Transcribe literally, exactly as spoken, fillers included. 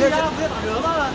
别打折吗？